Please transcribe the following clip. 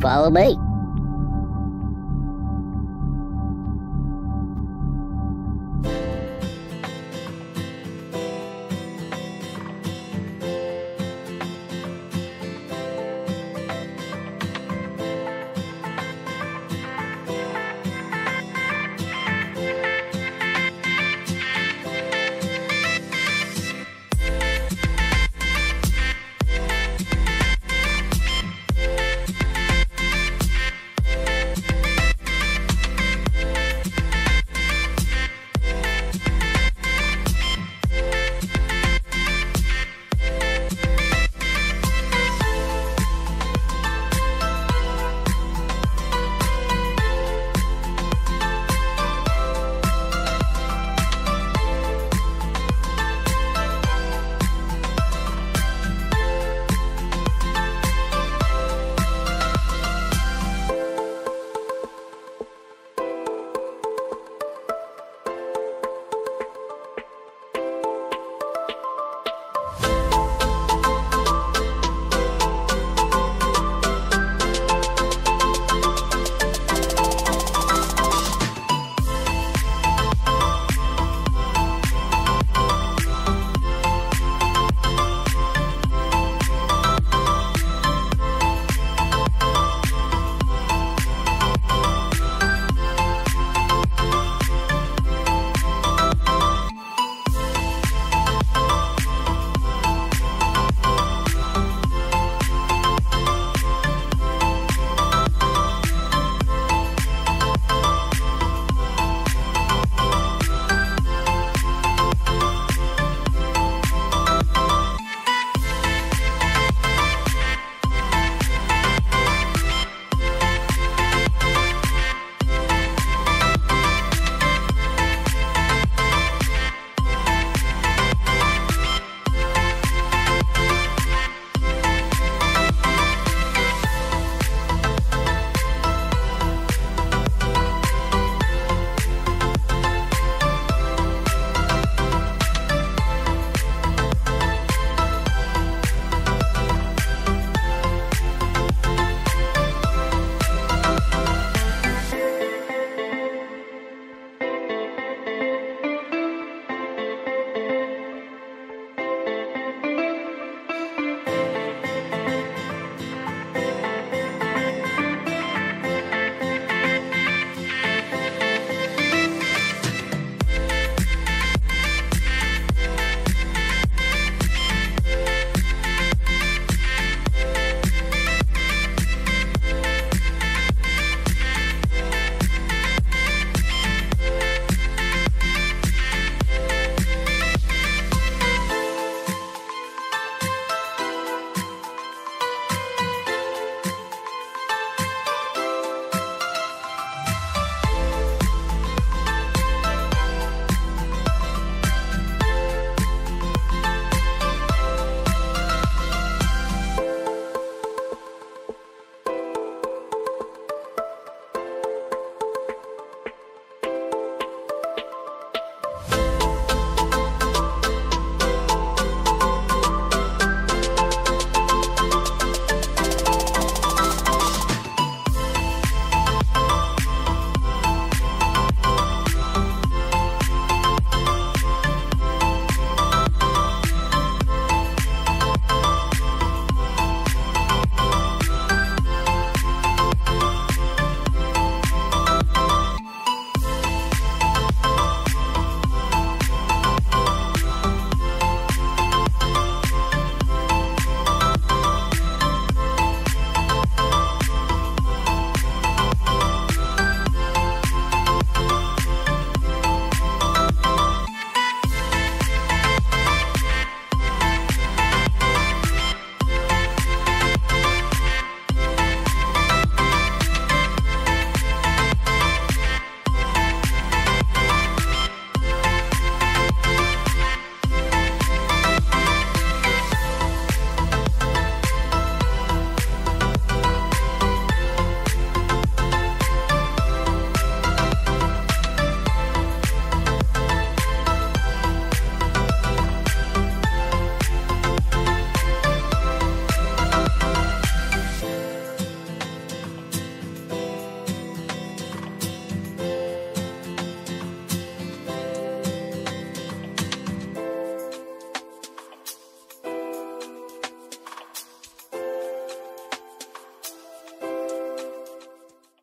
Follow me.